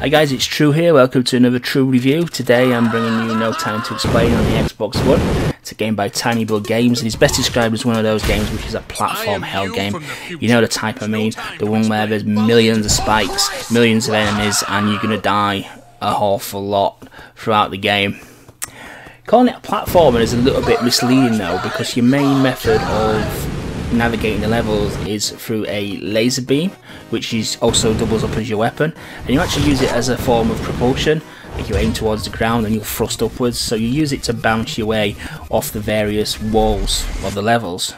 Hi guys, it's True here, welcome to another True review. Today I'm bringing you No Time To Explain on the Xbox One. It's a game by TinyBuild Games, and it's best described as one of those games which is a platform hell game. You know the type I mean, the one where there's millions of spikes, millions of enemies, and you're going to die an awful lot throughout the game. Calling it a platformer is a little bit misleading though, because your main method of navigating the levels is through a laser beam, which is also doubles up as your weapon, and you actually use it as a form of propulsion. Like you aim towards the ground and you'll thrust upwards, so you use it to bounce your way off the various walls of the levels.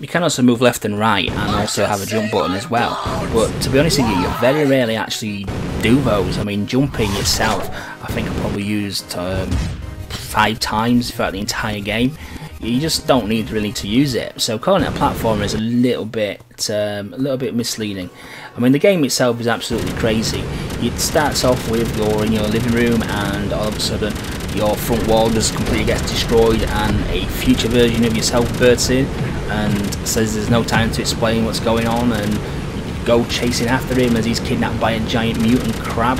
You can also move left and right and also have a jump button as well, but to be honest with you, you very rarely actually do those. I mean, jumping itself, I think I probably used 5 times throughout the entire game. You just don't need really to use it, so calling it a platformer is a little bit misleading. I mean, the game itself is absolutely crazy. It starts off with you're in your living room, and all of a sudden your front wall just completely gets destroyed, and a future version of yourself bursts in and says there's no time to explain what's going on, and you go chasing after him as he's kidnapped by a giant mutant crab,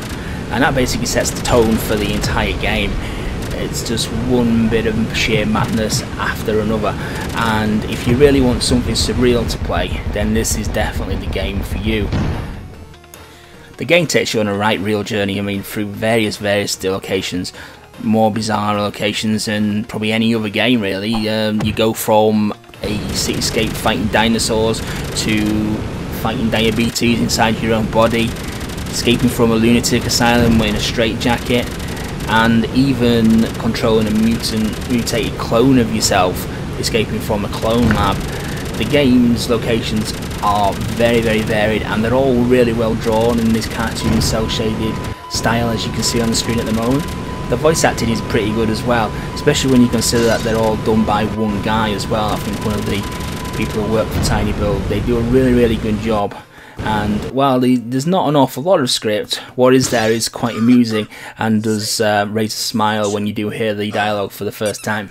and that basically sets the tone for the entire game. It's just one bit of sheer madness after another, and if you really want something surreal to play, then this is definitely the game for you. The game takes you on a right real journey, I mean, through various locations, more bizarre locations than probably any other game really. You go from a cityscape fighting dinosaurs to fighting diabetes inside your own body, escaping from a lunatic asylum in a straitjacket, and even controlling a mutated clone of yourself, escaping from a clone lab. The game's locations are very varied, and they're all really well drawn in this cartoon cel-shaded style, as you can see on the screen at the moment. The voice acting is pretty good as well, especially when you consider that they're all done by one guy as well. I think one of the people who work for TinyBuild, they do a really good job. And while there's not an awful lot of script, what is there is quite amusing and does raise a smile when you do hear the dialogue for the first time.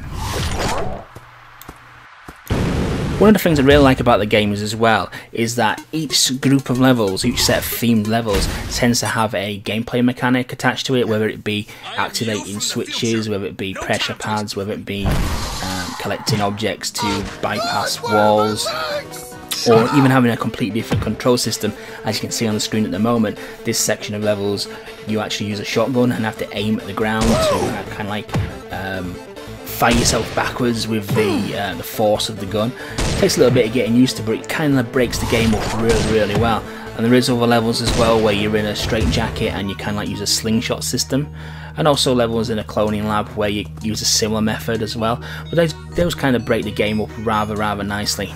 One of the things I really like about the game is that each group of levels, each set of themed levels, tends to have a gameplay mechanic attached to it, whether it be activating switches, whether it be pressure pads, whether it be collecting objects to bypass walls, or even having a completely different control system. As you can see on the screen at the moment, this section of levels you actually use a shotgun and have to aim at the ground to kind of like fire yourself backwards with the force of the gun. It takes a little bit of getting used to, but it kind of breaks the game up really well. And there is other levels as well where you're in a straitjacket and you kind of like use a slingshot system, and also levels in a cloning lab where you use a similar method as well, but those kind of break the game up rather nicely.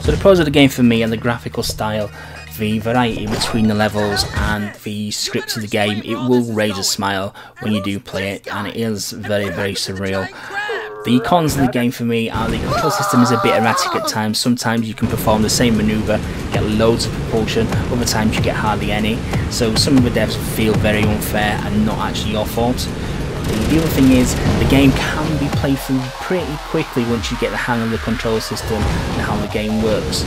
So the pros of the game for me are the graphical style, the variety between the levels, and the script of the game. It will raise a smile when you do play it, and it is very surreal. The cons of the game for me are the control system is a bit erratic at times. Sometimes you can perform the same manoeuvre, get loads of propulsion, other times you get hardly any. So some of the devs feel very unfair and not actually your fault. The other thing is, the game can be played through pretty quickly once you get the hang of the control system and how the game works.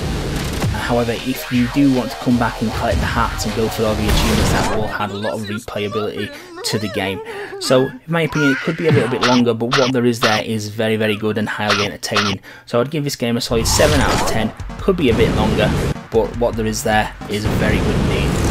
However, if you do want to come back and collect the hats and go for all the achievements, that will add a lot of replayability to the game. So, in my opinion, it could be a little bit longer, but what there is there is very good and highly entertaining. So I'd give this game a solid 7 out of 10, could be a bit longer, but what there is there is very good indeed.